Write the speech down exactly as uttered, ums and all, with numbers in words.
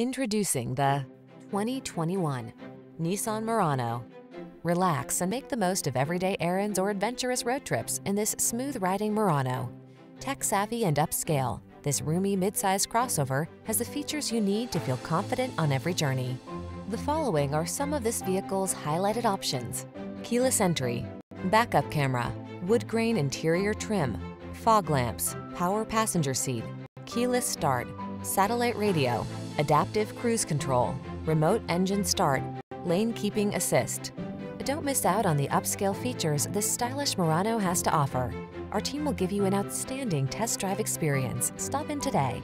Introducing the twenty twenty-one Nissan Murano. Relax and make the most of everyday errands or adventurous road trips in this smooth-riding Murano. Tech-savvy and upscale, this roomy midsize crossover has the features you need to feel confident on every journey. The following are some of this vehicle's highlighted options: keyless entry, backup camera, wood grain interior trim, fog lamps, power passenger seat, keyless start, satellite radio, adaptive cruise control, remote engine start, lane keeping assist. Don't miss out on the upscale features this stylish Murano has to offer. Our team will give you an outstanding test drive experience. Stop in today.